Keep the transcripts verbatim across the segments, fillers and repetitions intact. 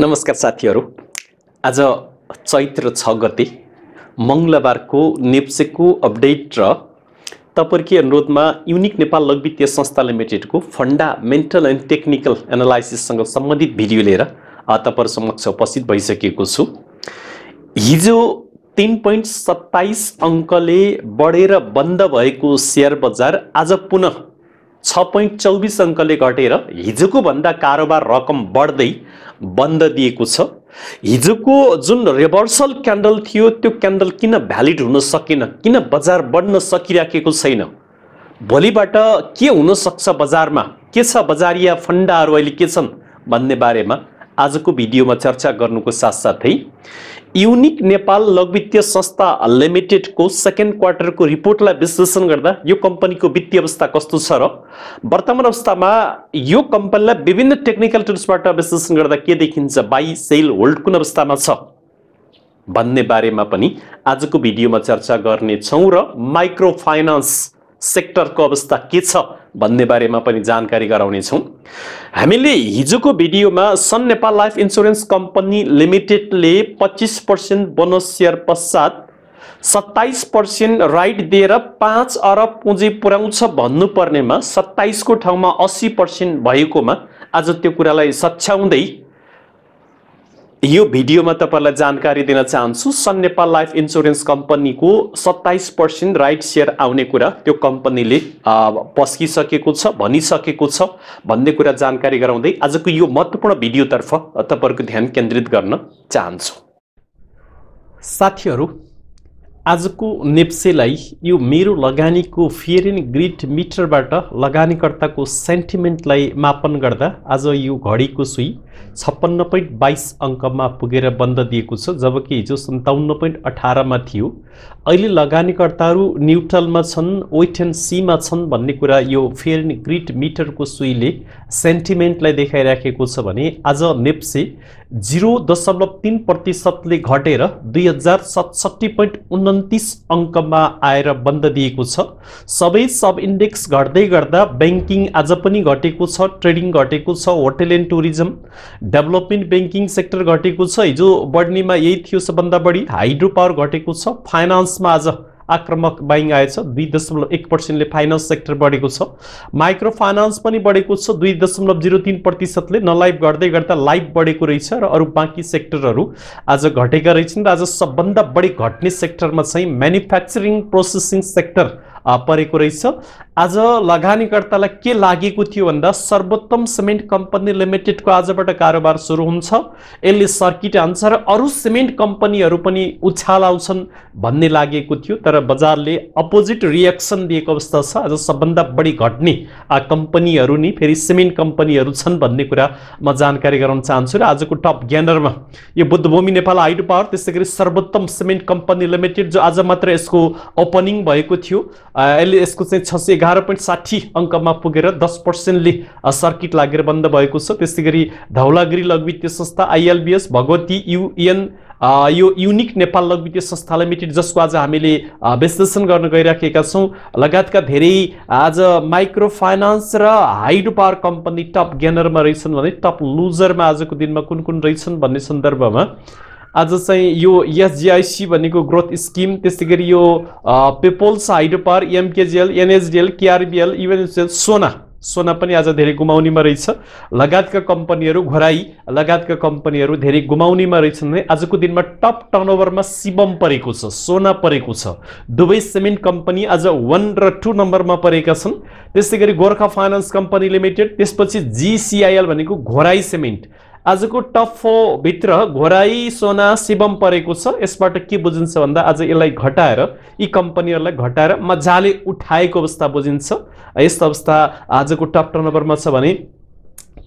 नमस्कार साथीहरु, आज चैत्र छ गते मंगलबारको नेप्सेको अपडेट र तपाईहरुको अनुरोधमा युनिक नेपाल लघुवित्तीय संस्था लिमिटेडको फंडामेन्टल एन्ड टेक्निकल एनालाइसिस सँग सम्बन्धित भिडियो लिएर तपाईहरु समक्ष उपस्थित भइसकेको छु। हिजो तीन दशमलव सत्ताइस अंकले बढेर बन्द भएको शेयर बजार आज पुनः छ दशमलव चौबिस अंकले घटेर हिजोको भन्दा कारोबार रकम बढ्दै बन्द दिएको छ। हिजोको जुन रिभर्सल क्यान्डल थियो त्यो क्यान्डल किन भ्यालिड हुन सकेन, किन बजार बढ्न सकिराखेको छैन, भोलिबाट के हुन सक्छ, बजारमा के छ, बजारिया फन्डाहरु अहिले के छन् भन्ने बारेमा आजको भिडियोमा चर्चा गर्नुको साथसाथै युनिक नेपाल लघुवित्तीय संस्था लिमिटेडको सेकेन्ड क्वार्टरको रिपोर्टलाई विश्लेषण गर्दा यो कम्पनीको वित्तीय अवस्था कस्तो छ र वर्तमान अवस्थामा यो कम्पनीलाई विभिन्न टेक्निकल टर्म्सबाट विश्लेषण गर्दा के देखिन्छ, बाई सेल होल्ड कुन अवस्थामा छ भन्ने बारेमा पनि आजको भिडियोमा चर्चा गर्नेछौँ र माइक्रो फाइनान्स सेक्टरको अवस्था के छ भन्ने बारेमा पनि जानकारी गराउनेछौँ। हामीले हिजोको भिडियोमा Sun Nepal life insurance company लिमिटेडले पच्चीस प्रतिशत बोनस शेयर पश्चात सत्ताइस प्रतिशत राइट दिएर पाँच अरब पुँजी पुर्याउँछ भन्नुपर्नेमा सत्ताइस को ठाउँमा अस्सी प्रतिशत भएकोमा आज त्यो कुरालाई सच्याउँदै यो भिडियोमा तपाईलाई जानकारी दिन चाहन्छु। सन नेपाल लाइफ इन्स्योरेन्स कम्पनीको सत्ताइस प्रतिशत राइट शेयर आउने कुरा त्यो कम्पनीले पस्किसकेको छ, भनिसकेको छ भन्ने कुरा जानकारी गराउँदै आजको यो महत्त्वपूर्ण भिडियोतर्फ तपाईहरुको ध्यान केन्द्रित गर्न चाहन्छु। साथीहरु, आजको नेप्सेलाई यो मेरो लगानीको फेयर एन्ड ग्रिड मिटरबाट लगानीकर्ताको सेन्टिमेन्टलाई मापन गर्दा आज यो घडीको सुई छप्पन्न दशमलव बाइस अङ्कमा पुगेर बन्द दिएको छ, जबकि हिजो सन्ताउन्न दशमलव अठार मा थियो। अहिले लगानीकर्ताहरू न्युट्रलमा छन्, वेट एन्ड सीमा छन् भन्ने कुरा यो फेयर एन्ड ग्रिड मिटरको सुईले सेन्टिमेन्टलाई देखाइराखेको छ भने आज नेप्से शून्य दशमलव तीन प्रतिशतले घटेर दुई हजार सतसट्ठी दशमलव उन्तिस अङ्कमा आएर बन्द दिएको छ। सबै सब इन्डेक्स घट्दै गर्दा बैंकिङ आज पनि घटेको छ, ट्रेडिङ घटेको छ, hotel and tourism, development banking sector घटेको छ, हिजो बढ्नेमा यही थियो सबभन्दा बढी। हाइड्रो पावर घटेको छ, फाइनान्समा आज आक्रमक बाइङ आएछ, दुई दशमलव एक पर्सेन्टले फाइनान्स सेक्टर बढेको छ, माइक्रो फाइनान्स पनि बढेको छ दुई दशमलव जिरो तीन प्रतिशतले नलाइभ गर्दै गर्दा लाइभ बढेको रहेछ र अरू बाँकी सेक्टरहरू आज घटेका रहेछन्। आज सबभन्दा बढी घट्ने सेक्टरमा चाहिँ म्यानुफ्याक्चरिङ प्रोसेसिङ सेक्टर परेको रहेछ। आज लगानीकर्तालाई के लागेको थियो भन्दा सर्वोत्तम सिमेन्ट कम्पनी लिमिटेडको आजबाट कारोबार सुरु हुन्छ, यसले सर्किट हान्छ र अरू सिमेन्ट कम्पनीहरू पनि उछाल आउँछन् भन्ने लागेको थियो, तर बजारले अपोजिट रिएक्सन दिएको अवस्था छ। आज सबभन्दा बढी घट्ने कम्पनीहरू नि फेरि सिमेन्ट कम्पनीहरू छन् भन्ने कुरा म जानकारी गराउन चाहन्छु र आजको टप गेनरमा यो बुद्धभूमि नेपाल हाइड्रो पावर, त्यसै गरी सर्वोत्तम सिमेन्ट कम्पनी लिमिटेड जो आज मात्र यसको ओपनिङ भएको थियो, यसले यसको चाहिँ छ सय एघार पोइन्ट साठी अङ्कमा पुगेर दस पर्सेन्टले सर्किट लागेर बन्द भएको छ। त्यसै गरी धौलागिरी लघुवित्तीय संस्था आइएलबिएस, भगवती युएन, यो युनिक नेपाल लघुवित्तीय संस्था लिमिटेड जसको आज हामीले विश्लेषण गर्न गइराखेका छौँ, लगायतका धेरै आज माइक्रो फाइनान्स र हाइड्रो पावर कम्पनी टप गेनरमा रहेछन् भने टप लुजरमा आजको दिनमा कुन कुन रहेछन् भन्ने सन्दर्भमा आज चाहिँ यो एसजिआइसी भनेको ग्रोथ स्किम, त्यसै गरी यो people's hydro power, MKJL, NHDL, KRBL, UNL, सोना सोना पनि आज धेरै गुमाउनेमा रहेछ, लगायतका कम्पनीहरू, घोराई लगायतका कम्पनीहरू धेरै गुमाउनेमा रहेछन्। आजको दिनमा टप टर्नओभरमा शिवम परेको छ, सोना परेको छ, दुबई सिमेन्ट कम्पनी आज वन र टू नम्बरमा परेका छन्, त्यसै गरी गोर्खा फाइनान्स कम्पनी लिमिटेड, त्यसपछि जिसिआइएल भनेको घोराई सिमेन्ट। आजको टप फोर भित्र घोराई, सोना, शिवम परेको छ। यसबाट के बुझिन्छ भन्दा आज यसलाई घटाएर, यी कम्पनीहरूलाई घटाएर मजाले उठाएको अवस्था बुझिन्छ। यस्तो अवस्था आजको टप टर्नओभरमा छ भने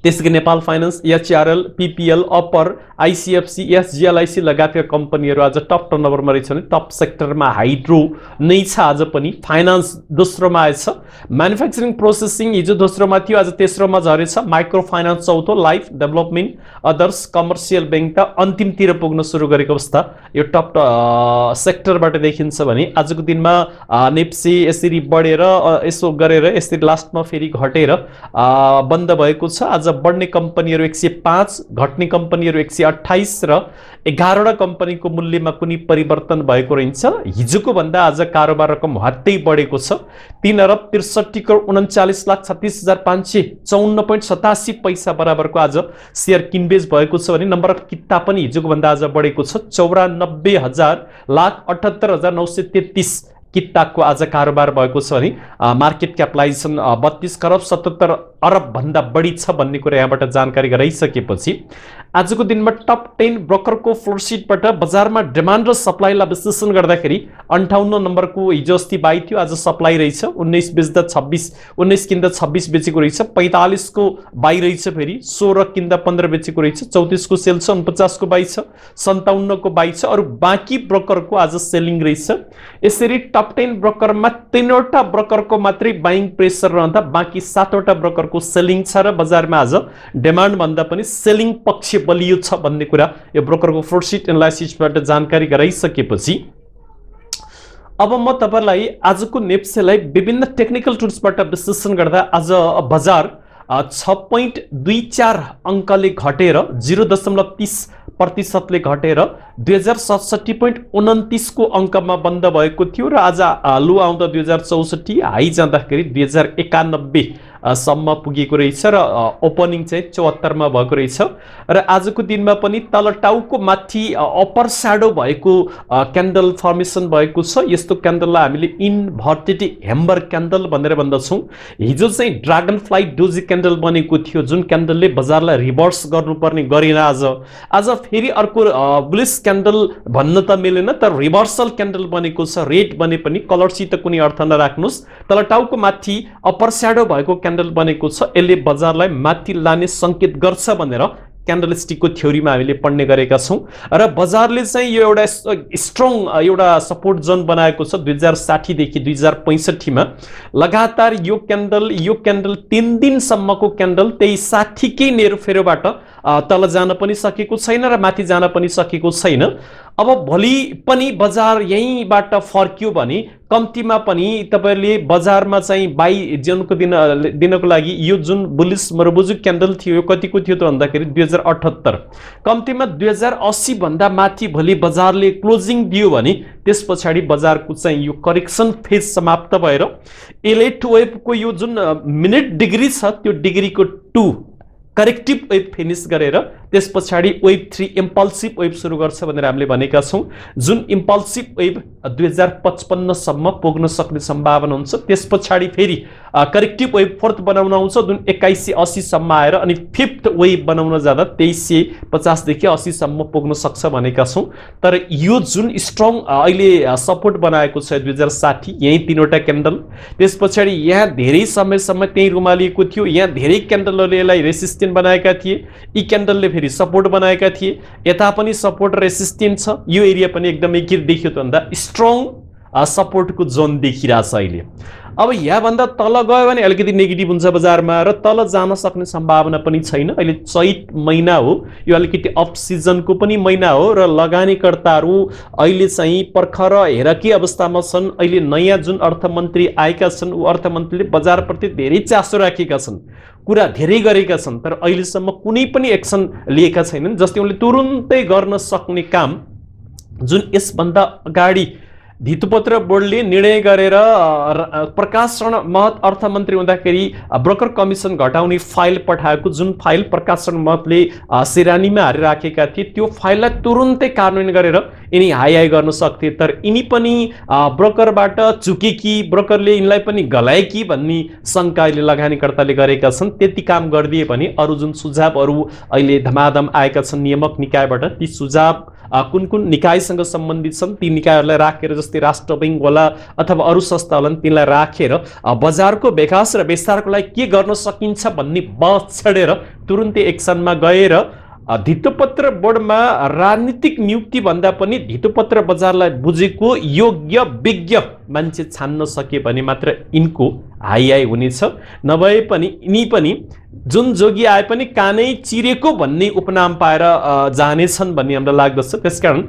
त्यसै Nepal finance, HRL, PPL, upper, ICFC, SGLIC लगायतका कम्पनीहरू आज टप टर्नओभरमा रहेछ भने टप सेक्टरमा हाइड्रो नै छ, आज पनि फाइनान्स दोस्रोमा आएछ, म्यानुफ्याक्चरिङ प्रोसेसिङ हिजो दोस्रोमा थियो आज तेस्रोमा झरेछ, माइक्रो फाइनान्स चौथो, life, development, others, commercial bank त अन्तिमतिर पुग्न सुरु गरेको अवस्था यो टप सेक्टरबाट देखिन्छ भने आजको दिनमा नेप्से यसरी बढेर यसो गरेर यसरी लास्टमा फेरि घटेर बन्द भएको छ। आज बढ्ने कम्पनीहरु एक सय पाँच, घट्ने कम्पनीहरु एक सय अट्ठाइस र एघार वटा कम्पनीको मूल्यमा कुनै परिवर्तन भएको रहन्छ। हिजोको भन्दा आज कारोबार रकम हत्तै बढेको छ। तीन अर्ब त्रिसठी करोड उनन्चालीस लाख छत्तीस हजार पाँच सय चौवन्न दशमलव सतासी पैसा बराबरको आज शेयर किनबेच भएको छ भने नम्बर अफ कित्ता पनि हिजोको भन्दा आज बढेको छ। चौरानब्बे हजार लाख अठहत्तर हजार नौ सय तेत्तीस कित्ताको आज कारोबार भएको छ भने मार्केट क्यापलाइजेसन बत्तीस करोड सतहत्तर अर्ब भन्दा बढी छ भन्ने कुरा यहाँबाट जानकारी गराइसकेपछि आजको दिनमा टप दस ब्रोकरको फ्लोर शीटबाट बजारमा डिमान्ड र सप्लाईलाई विश्लेषण गर्दाखेरि अन्ठाउन्न नम्बरको हिजो अस्ति बाई थियो, आज सप्लाई रहेछ। उन्नाइस बेच्दा छब्बीस, उन्नाइस किन्दा छब्बीस बेचेको रहेछ। पैंतालीस को बाई रहेछ, फेरि सोह्र किन्दा पन्ध्र बेचेको रहेछ। चौतीस को सेल छ, उनपचास को बाई छ, सन्ताउन्न को बाई छ। अरु बाँकी ब्रोकरको आज सेलिङ रहेछ। यसरी टप दस ब्रोकरमा तीनवटा ब्रोकरको मात्रै बाइङ प्रेसर रहँदा बाँकी सातवटा ब्रोकरको सेलिङ छ र बजारमा आज डिमान्ड भन्दा पनि सेलिङ पक्ष बलियो छ भन्ने कुरा यो ब्रोकरको फ्लोर शीट एनालाइसिसबाट जानकारी गराइसकेपछि अब म तपाईलाई आजको नेप्सेलाई विभिन्न टेक्निकल टुल्सबाट विश्लेषण गर्दा आज बजार छ दशमलव दुई चार अंकले घटेर शून्य दशमलव तीस प्रतिशतले घटेर दुई हजार सतसट्ठी दशमलव उनन्तीस को अंकमा बन्द भएको थियो र आज लो आउँदा दुई हजार चौसट्ठी, हाई जाँदाखेरि दुई हजार एकानब्बे सम्म पुगेको रहेछ र ओपनिङ चाहिँ चौहत्तर मा भएको रहेछ। र आजको दिनमा पनि तल टाउको माथि अपर स्याडो भएको क्यान्डल फर्मेसन भएको छ। यस्तो क्यान्डललाई हामीले इन्भर्टेड हेम्बर क्यान्डल भनेर भन्दछौं। हिजो चाहिँ ड्रागन फ्लाइ डोजी क्यान्डल बनेको थियो जुन क्यान्डलले बजारलाई रिभर्स गर्नुपर्ने गरेन। आज आज फेरि अर्को बुलिस क्यान्डल भन्न त मिलेन, तर रिभर्सल क्यान्डल बनेको छ। रेड बने पनि कलरसित कुनै अर्थ नराख्नुस्। तल टाउको माथि अपर स्याडो भएको क्यान्डल बनेको छ, यसले बजारलाई माथि लाने संकेत गर्छ भनेर क्यान्डलस्टिकको थ्योरीमा हामीले पढ्ने गरेका छौं। र बजारले चाहिँ यो एउटा स्ट्रङ एउटा सपोर्ट जोन बनाएको छ दुई हजार साठी देखि दुई हजार पैँसठी मा। लगातार यो क्यान्डल यो क्यान्डल तीन दिनसम्मको क्यान्डल त्यही साठी कै नेरफेरोबाट तल जान पनि सकेको छैन र माथि जान पनि सकेको छैन। अब भोलि पनि बजार यहीँबाट फर्कियो भने कम्तीमा पनि तपाईले बजारमा चाहिँ बाई जनको दिन दिनको लागि यो जुन बुलिस मरबुजु क्यान्डल थियो यो कतिको थियो त भन्दाखेरि दुई हजार अठहत्तर, कम्तीमा दुई हजार अस्सी भन्दा माथि भोलि बजारले क्लोजिङ दियो भने त्यसपछि बजारको चाहिँ यो करेक्सन फेज समाप्त भएर एले टू वेभको यो जुन मिनेट डिग्री छ त्यो डिग्रीको टू करेक्टिभ वेभ फिनिस गरेर त्यसपछि वेभ थ्री इम्पल्सिभ वेभ सुरु गर्छ भनेर हामीले भनेका छौं। जुन इम्पल्सिभ वेभ दुई हजार पचपन्न सम्म पुग्न सक्ने सम्भावना हुन्छ। त्यसपछि फेरि करेक्टिभ वेभ फोर्थ बनाउन आउँछ जुन एक्काइस सय अस्सी सम्म आएर अनि फिफ्थ वेभ बनाउन जाँदा तेइस सय पचास देखि अस्सी सम्म पुग्न सक्छ भनेका छौं। तर यो जुन स्ट्रङ अहिले सपोर्ट बनाएको छ दुई हजार साठी, यही तीनवटा क्यान्डल, त्यसपछि यहाँ धेरै समयसम्म त्यही रुमालिएको थियो। यहाँ धेरै क्यान्डलहरूले यसलाई रेसिस्ट बनाएका थिए, यी क्यान्डलले फेरि सपोर्ट बनाएका थिए। यता पनि सपोर्ट रेसिस्टेन्ट छ। यो एरिया पनि एकदमै के देखियो त भन्दा स्ट्रङ सपोर्टको जोन देखिरहेछ अहिले। अब यहाँभन्दा तल गयो भने अलिकति नेगेटिभ हुन्छ बजारमा र तल जान सक्ने सम्भावना पनि छैन। अहिले चैत महिना हो, यो अलिकति अफ सिजनको पनि महिना हो र लगानीकर्ताहरू अहिले चाहिँ पर्खर हेरकी अवस्थामा छन्। अहिले नयाँ जुन अर्थमन्त्री आएका छन् ऊ अर्थमन्त्रीले बजारप्रति धेरै चासो राखेका छन्, कुरा धेरै गरेका छन्, तर अहिलेसम्म कुनै पनि एक्सन लिएका छैनन्। जस्तै उनले तुरुन्तै गर्न सक्ने काम जुन यसभन्दा अगाडि धितुपत्र बोर्डले निर्णय गरेर प्रकाश शरण महत अर्थमन्त्री हुँदाखेरि ब्रोकर कमिसन घटाउने फाइल पठाएको, जुन फाइल प्रकाश शरण महतले सिरानीमा हालेर राखेका थिए, त्यो फाइललाई तुरुन्तै कार्यान्वयन गरेर यिनी हाई हाई गर्न सक्थे। तर यिनी पनि ब्रोकरबाट चुके कि ब्रोकरले यिनलाई पनि गलाए कि भन्ने शङ्का अहिले लगानीकर्ताले गरेका छन्। त्यति काम गरिदिए भने अरू जुन सुझावहरू अहिले धमाधम आएका छन् नियामक निकायबाट, ती सुझाव कुन कुन निकायसँग सम्बन्धित छन् ती निकायहरूलाई राखेर, जस्तै राष्ट्र बैंक होला अथवा अरू संस्था होला, तिनलाई राखेर बजारको विकास र विस्तारको लागि के गर्न सकिन्छ भन्ने बहस छेडेर तुरुन्तै एक्सनमा गएर धितोपत्र बोर्डमा राजनीतिक नियुक्ति भन्दा पनि धितोपत्र बजारलाई बुझेको योग्य विज्ञ मान्छे छान्न सके भने मात्र यिनको हाई हाई हुनेछ। नभए पनि यिनी पनि जुन जोगी आए पनि कानै चिरेको भन्ने उपनाम पाएर जानेछन् भन्ने हामीलाई लाग्दछ। त्यसकारण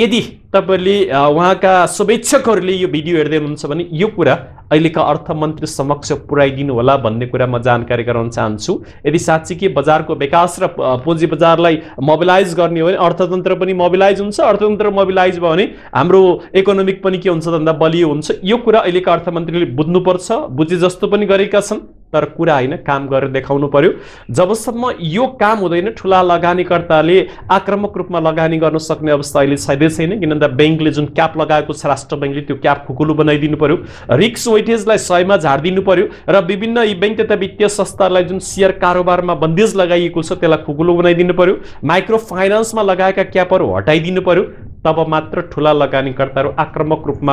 यदि तपाईले उहाँका शुभेच्छकहरूले यो भिडियो हेर्दै हुनुहुन्छ भने यो कुरा अहिलेका अर्थमन्त्री समक्ष पुर्याइदिनु होला भन्ने कुरा म जानकारी गराउन चाहन्छु। यदि साच्चीकै बजारको विकास र पुँजी बजारलाई मोबिलाइज गर्ने हो भने अर्थतन्त्र पनि मोबिलाइज हुन्छ, अर्थतन्त्र मोबिलाइज भयो भने हाम्रो इकोनोमिक पनि के हुन्छ भन्दा बलियो हुन्छ। यो कुरा अहिलेका अर्थमन्त्रीले बुझ्नुपर्छ, बुझे जस्तो पनि गरेका छन् तर कुरा हैन, काम गरेर देखाउनु पर्यो। जबसम्म यो काम हुँदैन ठूला लगानीकर्ताले आक्रामक रूपमा लगानी गर्न सक्ने अवस्था अहिले छैदै छैन, किनभने बैंकले जुन क्याप लगाएको छ राष्ट्र बैंकले त्यो क्याप खुकुलो बनाइदिनु पर्यो, रिस्क वेटेजलाई सय मा झार्दिनु पर्यो र विभिन्न यी बैंक तथा वित्तीय संस्थालाई जुन शेयर कारोबारमा बन्देज लगाइएको छ त्यसलाई खुकुलो बनाइदिनु पर्यो, माइक्रो फाइनान्समा लगाएका क्यापहरू हटाइदिनु पर्यो। तब मात्र ठूला लगानीकर्ताहरू आक्रामक रूपमा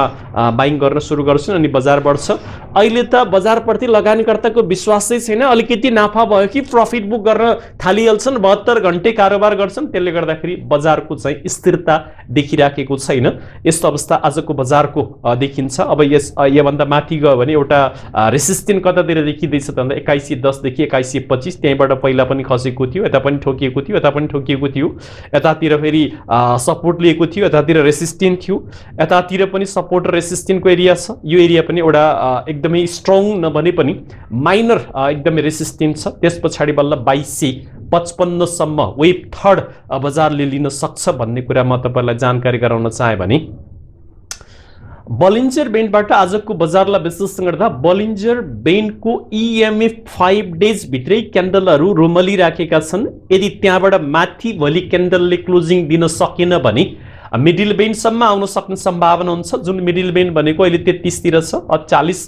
बाइङ गर्न सुरु गर्छन् अनि बजार बढ्छ। अहिले त बजारप्रति लगानीकर्ताको विश्वासै छैन, अलिकति नाफा भयो कि प्रॉफिट बुक गर्न थालिएल्छन्, बहत्तर घण्टे कारोबार गर्छन्। त्यसले गर्दाखेरि बजारको चाहिँ स्थिरता देखिराखेको छैन। यस्तो अवस्था आजको बजारको देखिन्छ। अब यस यो भन्दा माथि गयो भने एउटा रेसिस्टेन्स कतातिर देखिदैछ त भन्दा एक्काइस सय दस देखि एक्काइस सय पच्चीस, त्यहीबाट पहिला पनि खसेको थियो, यता पनि ठोकिएको थियो, यता पनि ठोकिएको थियो, यतातिर फेरि सपोर्ट लिएको थियो, यतातिर रेसिस्टेन्ट थियो, यतातिर पनि सपोर्ट रेसिस्टेन्टको एरिया छ। यो एरिया पनि एउटा एकदमै स्ट्रङ नभने पनि माइनर एकदमै रेसिस्टेन्ट छ। त्यस पछाडि बल्ल बाइस सय पचपन्न सम्म वेभ थर्ड बजारले लिन सक्छ भन्ने कुरा म तपाईलाई जानकारी गराउन चाहे भने बलिन्जर बेन्डबाट आजको बजारलाई विश्लेषण गर्दा बलिन्जर बेन्डको ईएमए फाइभ डेज भित्रै क्यान्डलहरू रोमलिराखेका छन्। यदि त्यहाँबाट माथि भोलि क्यान्डलले क्लोजिङ दिन सकेन भने मिडिल बेन्डसम्म आउन सक्ने सम्भावना हुन्छ। जुन मिडिल बेन्ड भनेको अहिले तेत्तीस तिर छ, चालीस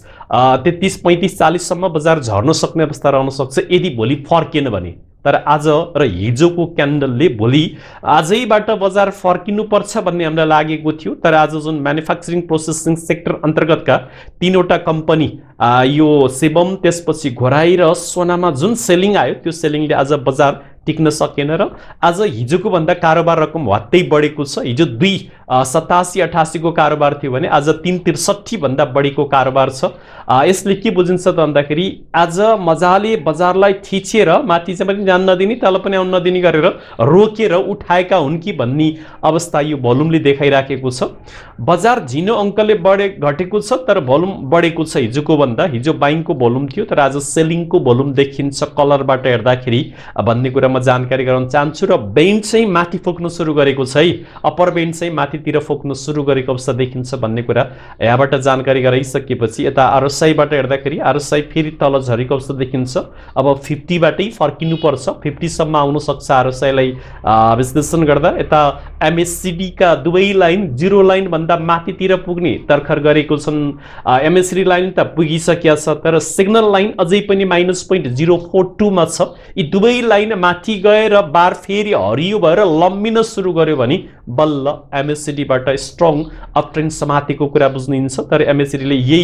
तेत्तीस पैंतीस चालीस सम्म बजार झर्न सक्ने अवस्था रहन सक्छ यदि भोलि फर्केन भने। तर आज र हिजोको क्यान्डलले भोलि आजैबाट बजार फर्किनुपर्छ भन्ने हामीलाई लागेको थियो, तर आज जुन म्यानुफ्याक्चरिङ प्रोसेसिङ सेक्टर अन्तर्गतका तीनवटा कम्पनी यो सेबम त्यसपछि घोराई र सोनामा जुन सेलिङ आयो त्यो सेलिङले आज बजार टिक्न सकेन र आज हिजोको भन्दा कारोबार रकम हत्तै बढेको छ। हिजो दुई सतासी अठासी को कारोबार थियो भने आज तीन त्रिसठी भन्दा बढीको कारोबार छ। यसले के बुझिन्छ त भन्दाखेरि आज मजाले बजारलाई थिचेर माथि चाहिँ पनि जान नदिने तल पनि आउन नदिने गरेर रोकेर उठाएका हुन् कि भन्ने अवस्था यो भोल्युमले देखाइराखेको छ। बजार झिनो अङ्कले बढे घटेको छ तर भोल्युम बढेको छ हिजोको भन्दा। हिजो बाइङको भोल्युम थियो तर आज सेलिङको भोल्युम देखिन्छ कलरबाट हेर्दाखेरि भन्ने कुरा म जानकारी गराउन चाहन्छु। र बेन्ड चाहिँ माथि फोक्न सुरु गरेको छ है, अप्पर बेन्ड चाहिँ माथितिर फोक्न सुरु गरेको अवस्था देखिन्छ भन्ने कुरा यहाँबाट जानकारी गराइसकेपछि यता आरएसआईबाट हेर्दाखेरि आरएसआई फेरि तल झरेको अवस्था देखिन्छ। अब पचास बाटै फर्किनुपर्छ, पचास सम्म आउन सक्छ आरएसआईलाई विश्लेषण गर्दा। यता एमएससीडी का दुवै लाइन जिरो लाइन भन्दा माथितिर पुग्ने तर्खर गरेको छन्। एमएसडी लाइन त पुगिसकेको छ तर सिग्नल लाइन अझै पनि minus point zero four two मा छ। यी दुवै लाइन माथि गएर बार फेरि हरियो भएर लम्बिन सुरु गर्यो भने बल्ल एमएससीडीबाट स्ट्रङ अपट्रेन्ड समातेको कुरा बुझ्नुहुन्छ। तर एमएससीडीले यही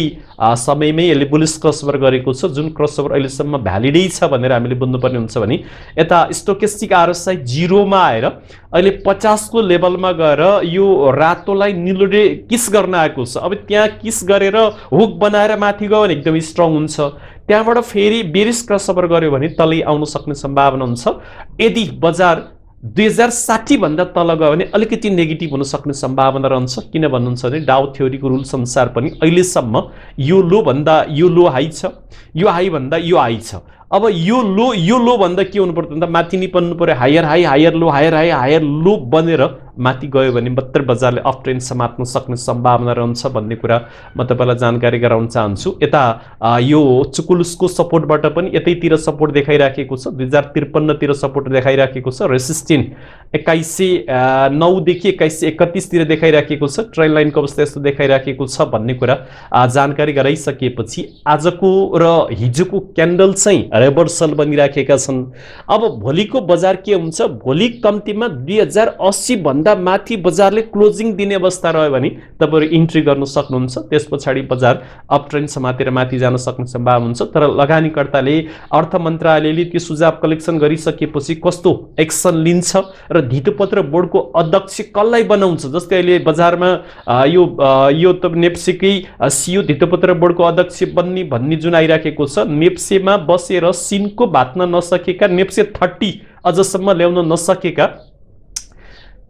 समयमै यसले बुलिस क्रसओभर गरेको छ, जुन क्रसओभर अहिलेसम्म भ्यालिडै छ भनेर हामीले बुझ्नुपर्ने हुन्छ भने यता स्टोकेस्टिक आरएसआई जिरोमा आएर अहिले पचासको लेभलमा गएर यो रातोलाई निलोले किस गर्न आएको छ। अब त्यहाँ किस गरेर हुक बनाएर माथि गयो भने एकदमै स्ट्रङ हुन्छ, त्यहाँबाट फेरि बेरिस क्रसओभर गर्यो भने तलै आउन सक्ने सम्भावना हुन्छ। यदि बजार दुई हजार साठी भन्दा तल गयो भने अलिकति नेगेटिभ हुन सक्ने सम्भावना रहन्छ। किन भन्नुहुन्छ भने डाउ थ्योरीको रुल्स अनुसार पनि अहिलेसम्म यो लो भन्दा यो लो हाई छ, यो हाई भन्दा यो हाई छ। अब यो लो यो लो भन्दा के हुनुपर्छ भन्दा माथि निपन्नु पर्यो, higher high higher low higher high higher low बनेर माथि गयो भने मात्र बजारले अप ट्रेन्ड समात्न सक्ने सम्भावना रहन्छ भन्ने कुरा म तपाईँलाई जानकारी गराउन चाहन्छु। यता यो चुकुलुसको सपोर्टबाट पनि यतैतिर सपोर्ट देखाइराखेको छ, दुई हजार त्रिपन्नतिर सपोर्ट देखाइराखेको छ। रेसिस्टेन्ट एक्काइस सय नौदेखि एक्काइस सय एकतिसतिर देखाइराखेको छ। ट्रेन लाइनको अवस्था यस्तो देखाइराखेको छ भन्ने कुरा जानकारी गराइसकेपछि आजको र हिजोको क्यान्डल चाहिँ रिभर्सल बनिराखेका छन्। अब भोलिको बजार के हुन्छ, भोलि कम्तीमा दुई हजार अस्सी भन्दा माथि बजारले क्लोजिङ दिने अवस्था रह्यो भने तपाईहरू इन्ट्री गर्न सक्नुहुन्छ। त्यस पछाडि बजार अप ट्रेन्ड समातेर माथि जान सक्ने सम्भावना हुन्छ। तर लगानीकर्ताले अर्थ मन्त्रालयले त्यो सुझाव कलेक्सन गरिसकेपछि कस्तो एक्सन लिन्छ र धितोपत्र बोर्डको अध्यक्ष कसलाई बनाउँछ, जस्तै अहिले बजारमा यो यो त नेप्सेकै सिओ धितोपत्र बोर्डको अध्यक्ष बन्ने भन्ने जुन आइराखेको छ। नेप्सेमा बसेर सिनको भात्न नसकेका, नेप्से थर्टी अझसम्म ल्याउन नसकेका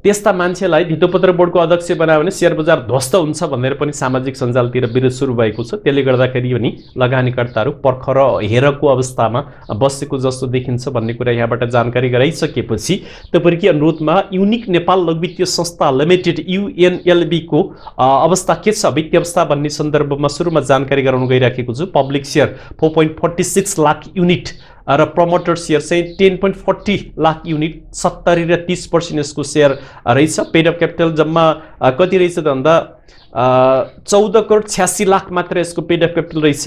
त्यस्ता मान्छेलाई भित्तोपत्र बोर्डको अध्यक्ष बनायो भने शेयर बजार ध्वस्त हुन्छ भनेर पनि सामाजिक सञ्जालतिर विरोध सुरु भएको छ। त्यसले गर्दाखेरि पनि लगानीकर्ताहरू पर्ख र हेरको अवस्थामा बसेको जस्तो देखिन्छ भन्ने कुरा यहाँबाट जानकारी गराइसकेपछि तपाईंको अनुरोधमा युनिक नेपाल लघुवित्तीय संस्था limited U N L B को अवस्था के छ, वित्तीय अवस्था भन्ने सन्दर्भमा सुरुमा जानकारी गराउन गइराखेको छु। पब्लिक शेयर चार दशमलव चार छः लाख युनिट र प्रमोटर शेयर चाहिँ दस दशमलव चार शून्य लाख युनिट सत्तरी र तीस प्रतिशत यसको शेयर रहेछ। पेड अप क्यापिटल जम्मा कति रहेछ भन्दा चौध करोड छ्यासी लाख मात्र यसको पेड अप क्यापिटल रहेछ।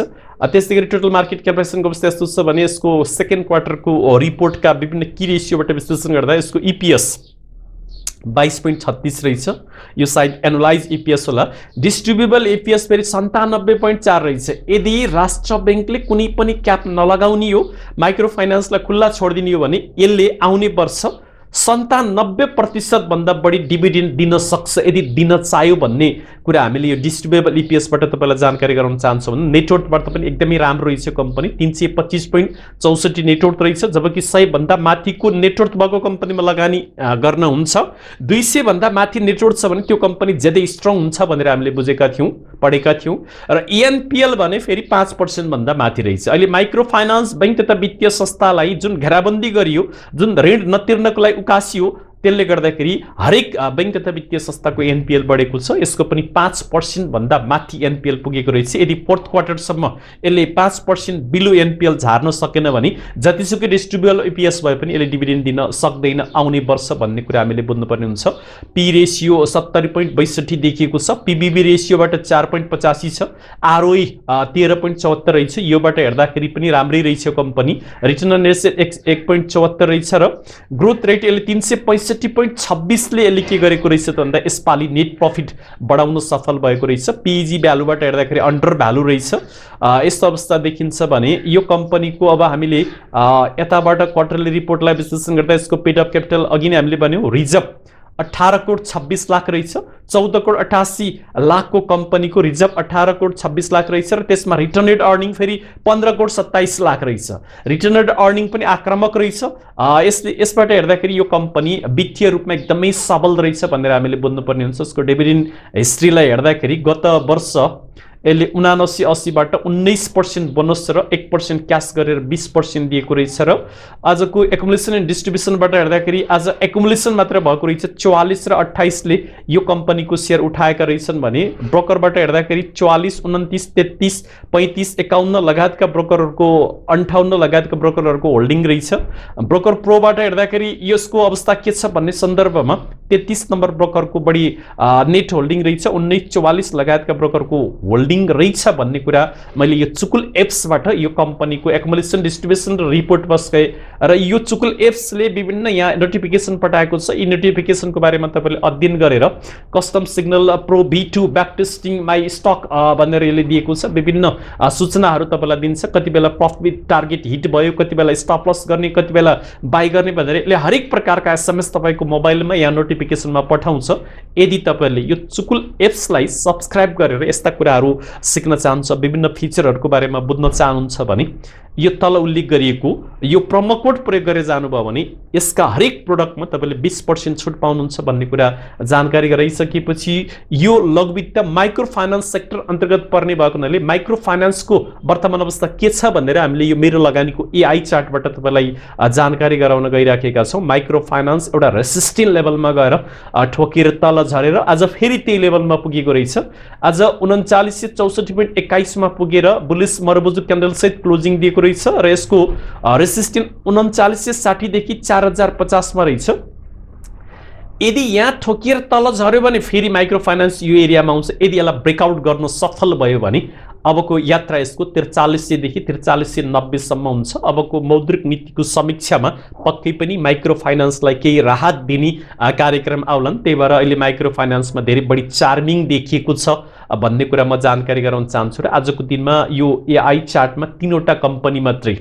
त्यसै गरी टोटल मार्केट क्यापिटलाइजेसनको अवस्था यस्तो छ भने यसको सेकेन्ड क्वार्टरको रिपोर्टका विभिन्न की रेशियोबाट विश्लेषण गर्दा यसको ई पी एस बाइस दशमलव छत्तीस रहेछ। यो side analyse E P S होला। डिस्ट्रिब्युटेबल ई पी एस फेरि सन्तानब्बे दशमलव चार रहेछ। यदि राष्ट्र बैंकले कुनै पनि क्याप नलगाउने हो, माइक्रो फाइनान्सलाई खुल्ला छोड्दिने हो भने यसले आउने वर्ष सन्तानब्बे प्रतिशत भन्दा बढी डिभिडेन्ड दिन सक्छ यदि दिन चाह्यो भन्ने कुरा हामीले यो डिस्ट्रिब्युटेबल ई पी एस बाट तपाईलाई जानकारी गराउन चाहन्छौँ। नेटवर्कबाट पनि एकदमै राम्रो रहेछ कम्पनी, तीन सय पच्चिस दशमलव चौसठी नेटवर्क रहेछ, जबकि सय भन्दा माथिको नेटवर्क भएको कम्पनीमा लगानी गर्न हुन्छ। दुई सय भन्दा माथि नेटवर्क छ भने त्यो कम्पनी ज्यादै स्ट्रङ हुन्छ भनेर हामीले बुझेका थियौँ, पढेका थियौँ। र ई एन पी एल भने फेरि पाँच प्रतिशत भन्दा माथि रहेछ। अहिले माइक्रो फाइनान्स बैंक तथा वित्तीय संस्थालाई जुन घेराबन्दी गरियो, जुन ऋण नतिर्नको लागि उकासियो, त्यसले गर्दाखेरि हरेक बैंक तथा वित्तीय संस्थाको एन पी एल बढेको छ। यसको पनि पाँच पर्सेंट भन्दा माथि एन पी एल पुगेको रहेछ। यदि फोर्थ क्वार्टरसम्म यसले पाँच percent below N P L झार्न सकेन भने जतिसुकै डिस्ट्रिब्युटेबल ई पी एस भए पनि यसले डिभिडेन्ड दिन सक्दैन आउने वर्ष भन्ने कुरा हामीले बुझ्नुपर्ने हुन्छ। पी रेसियो सत्तरी पोइन्ट बैसठी देखिएको छ, पी बी बी रेसियोबाट चार पोइन्ट पचासी छ, आर ओ ई तेह्र पोइन्ट चौहत्तर रहेछ। योबाट हेर्दाखेरि पनि राम्रै रहेछ कम्पनी। रिटर्न अन एसेट एक एक पोइन्ट चौहत्तर रहेछ र ग्रोथ रेट यसले तीन सय पैँसठी पैँसठी दशमलव छब्बीस ले यसले के गरेको रहेछ त भन्दा यसपालि नेट प्रफिट बढाउन सफल भएको रहेछ। पी ई जी भ्यालुबाट हेर्दाखेरि अन्डर भ्यालु रहेछ। यस्तो अवस्था देखिन्छ भने यो कम्पनीको अब हामीले यताबाट क्वार्टरली रिपोर्टलाई विश्लेषण गर्दा यसको पेड अप क्यापिटल अघि नै हामीले भन्यौँ रिजर्भ अठार करोड छब्बीस लाख रहेछ, चौध करोड अठासी लाखको कम्पनीको रिजर्भ अठार करोड छब्बीस लाख रहेछ र त्यसमा रिटर्न एड अर्निङ फेरि पन्ध्र करोड सत्ताइस लाख रहेछ। रिटर्न एड अर्निङ पनि आक्रामक रहेछ। यसले यसबाट हेर्दाखेरि यो कम्पनी वित्तीय रूपमा एकदमै सबल रहेछ भनेर हामीले बुझ्नुपर्ने हुन्छ। यसको डिभिडेन्ड हिस्ट्रीलाई हेर्दाखेरि गत वर्ष यसले उनासी असीबाट उन्नाइस पर्सेंट बोनस र एक पर्सेंट क्यास गरेर बीस पर्सेंट दिएको रहेछ र आजको एकुमुलेसन एन्ड डिस्ट्रिब्युसनबाट हेर्दाखेरि आज एकुमुलेसन मात्र भएको रहेछ। चौवालीस र अट्ठाइस ले यो कम्पनीको शेयर उठाएका रहेछन् भने ब्रोकरबाट हेर्दाखेरि चौवालीस उन्तिस तेत्तीस पैंतीस एकाउन्न लगायतका ब्रोकरहरूको अन्ठाउन्न लगायतका ब्रोकरहरूको होल्डिङ रहेछ। ब्रोकर प्रोबाट हेर्दाखेरि यसको अवस्था के छ भन्ने सन्दर्भमा तेत्तीस नम्बर ब्रोकरको बढी नेट होल्डिङ रहेछ, उन्नाइस चौवालीस लगायतका ब्रोकरको होल्डिङ रहेछ भन्ने कुरा मैले यो चुकुल एप्सबाट यो कम्पनीको एकुमुलेसन डिस्ट्रिब्युसन र रिपोर्ट बस्के र यो चुकुल एप्सले विभिन्न यहाँ नोटिफिकेसन पठाएको छ। यी नोटिफिकेसनको बारेमा तपाईँले अध्ययन गरेर custom signal pro B two back testing my stock भनेर यसले दिएको छ। विभिन्न सूचनाहरू तपाईँलाई दिन्छ, कति बेला प्रफिट टार्गेट हिट भयो, कति बेला स्टप लस गर्ने, कति बेला बाई गर्ने भनेर यसले हरेक प्रकारका एसएमएस तपाईँको मोबाइलमा यहाँ नोटिफिकेसनमा पठाउँछ। यदि तपाईँले यो चुकुल एप्सलाई सब्सक्राइब गरेर यस्ता कुराहरू सिक्न चाहन्छ, विभिन्न फिचरहरूको बारेमा बुझ्न चाहनुहुन्छ भने यो तल उल्लेख गरिएको यो प्रोमो कोड प्रयोग गरेर जानुभयो भने यसका हरेक प्रोडक्टमा तपाईँले बीस प्रतिशत छुट पाउनुहुन्छ भन्ने कुरा जानकारी गराइसकेपछि यो लघुवित्त माइक्रो फाइनान्स सेक्टर अन्तर्गत पर्ने भएको हुनाले माइक्रो फाइनान्सको वर्तमान अवस्था के छ भनेर हामीले यो मेरो लगानीको ए आई चार्टबाट तपाईँलाई जानकारी गराउन गइराखेका छौँ। माइक्रो फाइनान्स एउटा रेसिस्टेन्ट लेभलमा गएर ठोकेर तल झरेर आज फेरि त्यही लेभलमा पुगेको रहेछ। आज उनन्चालिस सय चौसठी पोइन्ट एक्काइसमा पुगेर बुलिस मरबुजु क्यान्डलसहित क्लोजिङ दिएको रहेछ र यसको रेसिस्टेन्स उनन्चालिस सय साठीदेखि चार हजार पचासमा रहेछ। यदि यहाँ ठोकिएर तल झर्यो भने फेरि माइक्रो फाइनान्स यो एरियामा आउँछ। यदि यसलाई ब्रेकआउट गर्न सफल भयो भने अबको यात्रा यसको त्रिचालिस सयदेखि त्रिचालिस सय नब्बेसम्म हुन्छ। अबको मौद्रिक नीतिको समीक्षामा पक्कै पनि माइक्रो फाइनान्सलाई केही राहत दिने कार्यक्रम आउलान्, त्यही भएर अहिले माइक्रो फाइनान्समा धेरै बढी चार्मिङ देखिएको छ भन्ने कुरा म जानकारी गराउन चाहन्छु। र आजको दिनमा यो ए आई चार्टमा तीनवटा कम्पनी मात्रै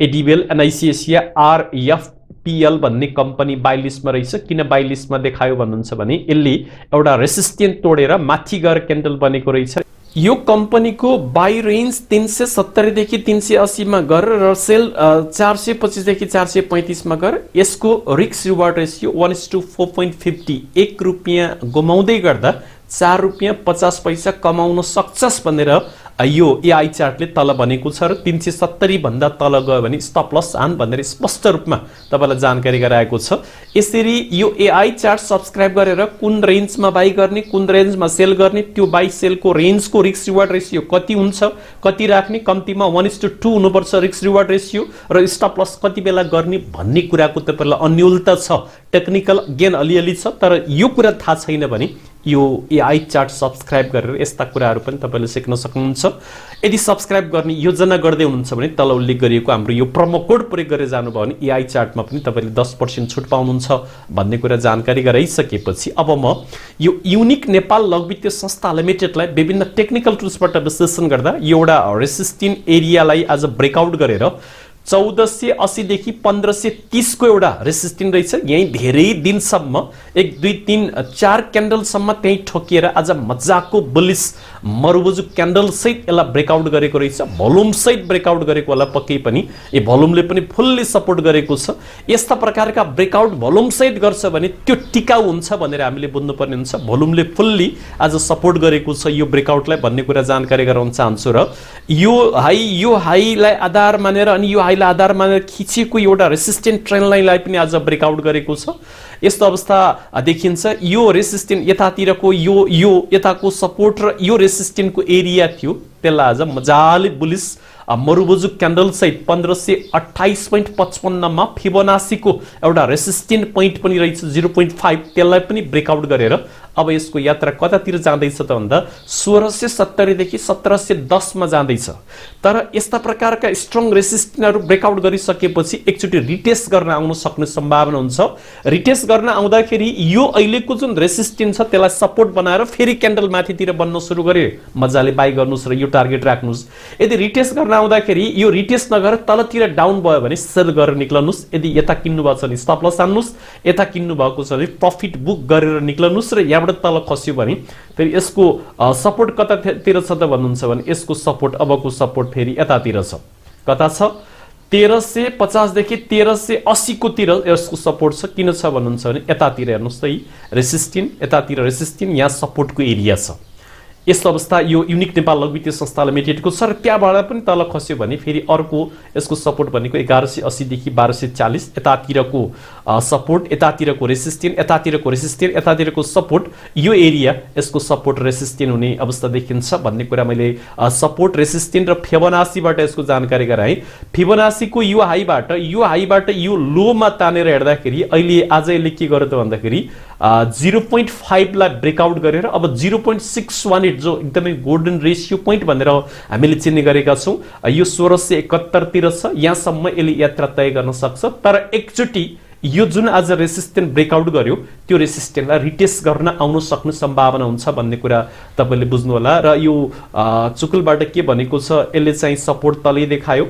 A D B L N I C Asia R F P L भन्ने कम्पनी बाइलिसमा रहेछ। किन बाइलिसमा देखायो भन्नुहुन्छ भने यसले एउटा रेसिस्टेन्ट तोडेर माथि गएर क्यान्डल बनेको रहेछ। यो कम्पनीको बाई रेन्ज तीन सय सत्तरी देखि तीन सय अस्सी मा गरेर र सेल चार सय पच्चीस देखि चार सय पैँतिस मा गरेर यसको रिस्क रिवार्ड रेशियो एक अनुपात चार पॉइंट पचास एक रुपैयाँ गुमाउँदै गर्दा चार रुपैयाँ पचास पैसा कमाउन सक्छस् भनेर यो एआई चार्टले तल भनेको छ र तीन सय सत्तरी भन्दा तल गयो भने स्टप लस आन भनेर स्पष्ट रूपमा तपाईलाई जानकारी गराएको छ। यसरी यो एआई चार्ट सब्स्क्राइब गरेर कुन रेन्जमा बाई गर्ने कुन रेन्जमा सेल गर्ने त्यो बाई सेलको रेन्जको रिस्क रिवार्ड रेशियो कति हुन्छ कति राख्ने कम्तिमा एक अनुपात दुई हुनुपर्छ रिस्क रिवार्ड रेशियो र स्टप लस कति बेला गर्ने भन्ने कुराको तपाईलाई अन्योलता छ, टेक्निकल गेन अलिअलि छ, तर यो कुरा थाहा छैन भने यो एआई चार्ट सब्स्क्राइब गरेर यस्ता कुराहरु पनि तपाईले सिक्न सक्नुहुन्छ। यदि सब्स्क्राइब गर्ने योजना गर्दै हुनुहुन्छ भने तल उल्लेख गरिएको हाम्रो यो प्रोमो कोड प्रयोग गरेर जानुभयो भने एआई चार्टमा पनि तपाईले दस प्रतिशत छुट पाउनुहुन्छ भन्ने कुरा जानकारी गराइसकेपछि अब म यो युनिक नेपाल लघुवित्तीय संस्था लिमिटेडलाई विभिन्न टेक्निकल टुल्सबाट विश्लेषण गर्दा एउटा रेजिस्टेन्ट एरियालाई आज ब्रेकआउट गरेर चौध सय अस्सी देखि पन्ध्र सय तीस को एउटा रेजिस्टेन्स रहेछ। यही धेरै दिनसम्म एक दुई तीन चार क्यान्डल सम्म त्यही ठोकिएर आज मजाको बुलिस मरुभुज क्यान्डल सहित एला ब्रेकआउट गरेको रहेछ, भोल्युम सहित ब्रेकआउट गरेको होला। पक्कै पनि यो भोल्युमले पनि फुल्ली सपोर्ट गरेको छ। यस्ता प्रकारका ब्रेकआउट भोल्युम सहित गर्छ भने त्यो टिकाउ हुन्छ भनेर हामीले बुझ्नुपर्ने हुन्छ। भोल्युमले फुल्ली आज सपोर्ट गरेको छ यो ब्रेकआउटलाई भन्ने कुरा जानकारी गराउन चाहन्छु र यो हाई यो हाईलाई आधार मानेर अनि यो आधार मानेर खिचेको एउटा रेसिस्टेन्ट ट्रेन लाइनलाई पनि आज ब्रेकआउट गरेको छ। यस्तो अवस्था देखिन्छ। यो रेसिस्टेन्ट यतातिरको यो यो यताको सपोर्ट र यो रेसिस्टेन्टको एरिया थियो, त्यसलाई आज मजाले बुलिस मरुभुजु क्यान्डल सहित पंद्रह सौ अट्ठाइस पॉइंट पचपन्न में फिबोनाची को एउटा रेसिस्टेन्ट पोइन्ट पनि रहेछ जीरो पोइंट फाइव त्यसलाई पनि ब्रेकआउट गरेर अब यसको यात्रा कतातिर जाँदैछ त भन्दा सोलह सौ सत्तरी देखि सत्रह सौ दस में जाँदैछ। तर यस्ता प्रकारका स्ट्रङ रेसिस्टेन्टहरु ब्रेकआउट गरिसकेपछि एकचोटी रिटेस्ट गर्न आउन सक्ने सम्भावना हुन्छ। रिटेस्ट गर्न आउँदाखेरि यो अहिलेको जुन रेसिस्टेन्ट छ त्यसलाई सपोर्ट बनाएर फेरि क्यान्डल माथितिर बन्न सुरु गरे मजाले बाई गर्नुस् र यो टार्गेट राख्नुस्। यदि रिटेस्ट गर्न आउँदाखेरि यो रिटेस्ट नगर तलतिर डाउन भयो भने सेल गरेर निक्लनुस्। यदि यता किन्नु भएको छ भने स्टप लस हान्नुस्, यता किन्नु भएको छ भने प्रफिट बुक गरेर निक्लनुस् र यहाँबाट तल खस्यो भने फेरि यसको सपोर्ट कतातिर छ त भन्नुहुन्छ भने यसको सपोर्ट अबको सपोर्ट फेरि यतातिर छ। कता छ तेरह सौ पचास देखि तेरह सौ अस्सी को तिर यसको सपोर्ट छ। किन छ भन्नुहुन्छ भने यतातिर हेर्नुस् त यी रेसिस्टेन्ट यतातिर रेसिस्टेन्ट यहाँ सपोर्टको एरिया छ। यस्तो अवस्था यो युनिक नेपाल लघुवित्तीय संस्था लिमिटेडको सर त्यहाँबाट पनि तल खस्यो भने फेरि अर्को यसको सपोर्ट भनेको एघार सय अस्सी देखि बाह्र सय चालिस यतातिरको सपोर्ट यतातिरको रेसिस्टेन्ट यतातिरको रेसिस्टेन्ट यतातिरको सपोर्ट यो एरिया यसको सपोर्ट रेसिस्टेन्ट हुने अवस्था देखिन्छ भन्ने कुरा मैले सपोर्ट रेसिस्टेन्ट र फिबोनाचीबाट यसको जानकारी गराएँ। फिबोनाचीको यो हाईबाट यो हाईबाट यो लोमा तानेर हेर्दाखेरि अहिले आज यसले के गर्यो त भन्दाखेरि जीरो पोइन्ट फाइभलाई ब्रेकआउट गरेर अब zero point six one eight जो एकदमै गोल्डन रेसियो पोइन्ट भनेर हामीले चिन्ने गरेका छौँ यो सोह्र सय एकहत्तरतिर छ। यहाँसम्म यसले यात्रा तय गर्न सक्छ। तर एकचोटि यो जुन आज रेसिस्टेन्ट ब्रेकआउट गर्यो त्यो रेसिस्टेन्टलाई रिटेस्ट गर्न आउन सक्ने सम्भावना हुन्छ भन्ने कुरा तपाईँले बुझ्नुहोला। र यो चुकुलबाट के भनेको छ यसले चाहिँ सपोर्ट तलै देखायो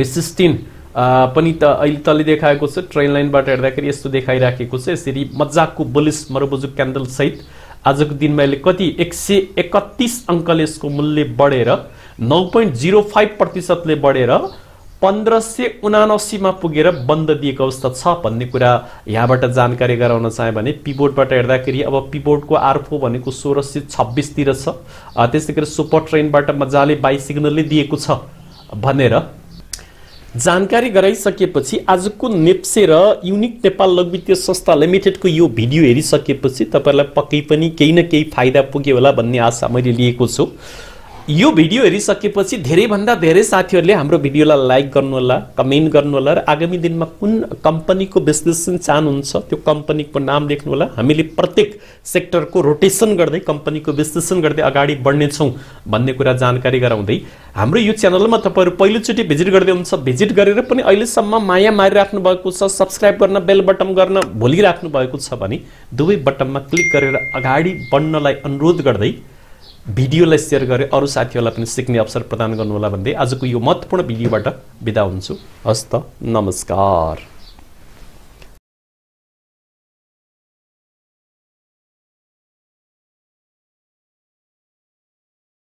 रेसिस्टेन्ट पनि त अहिले तले देखाएको छ। ट्रेन लाइनबाट हेर्दाखेरि यस्तो देखाइराखेको छ। यसरी मजाको बुलिस मरुभुजु क्यान्डल सहित आजको दिनमा यसले कति एक सय एकत्तीस अङ्कले यसको मूल्य बढेर नौ पोइन्ट जीरो फाइभ प्रतिशतले बढेर पन्ध्र सय उनासीमा पुगेर बन्द दिएको अवस्था छ भन्ने कुरा यहाँबाट जानकारी गराउन चाहे भने पिबोर्डबाट हेर्दाखेरि अब पिबोर्डको आरफो भनेको सोह्र सय छब्बिसतिर छ। त्यसै गरी सुपर ट्रेनबाट मजाले बाई सिग्नलले दिएको छ भनेर जानकारी गराइसकेपछि आजको नेप्से र युनिक नेपाल लघुवित्तीय संस्था लिमिटेडको यो भिडियो हेरिसकेपछि तपाईलाई पक्कै पनि केही न केही फाइदा पुग्यो होला भन्ने आशा मैले लिएको छु। यो भिडियो हेरिसकेपछि धेरैभन्दा धेरै साथीहरूले हाम्रो भिडियोलाई लाइक गर्नुहोला, कमेन्ट गर्नुहोला र आगामी दिनमा कुन कम्पनीको विश्लेषण चाहनुहुन्छ त्यो कम्पनीको नाम लेख्नुहोला। हामीले प्रत्येक सेक्टरको रोटेसन गर्दै कम्पनीको विश्लेषण गर्दै अगाडि बढ्नेछौँ भन्ने कुरा जानकारी गराउँदै हाम्रो यो च्यानलमा तपाईहरु पहिलोचोटि भिजिट गर्दै हुनुहुन्छ। भिजिट गरेर पनि अहिलेसम्म माया मारिराख्नु भएको छ, सब्स्क्राइब गर्न बेल बटन गर्न भुलिराख्नु भएको छ भने दुवै बटनमा क्लिक गरेर अगाडि बढ्नलाई अनुरोध गर्दै भिडियोलाई शेयर गरे अरू साथीहरूलाई पनि सिक्ने अवसर प्रदान गर्नुहोला भन्दै आजको यो महत्त्वपूर्ण भिडियोबाट बिदा हुन्छु। हस्त नमस्कार।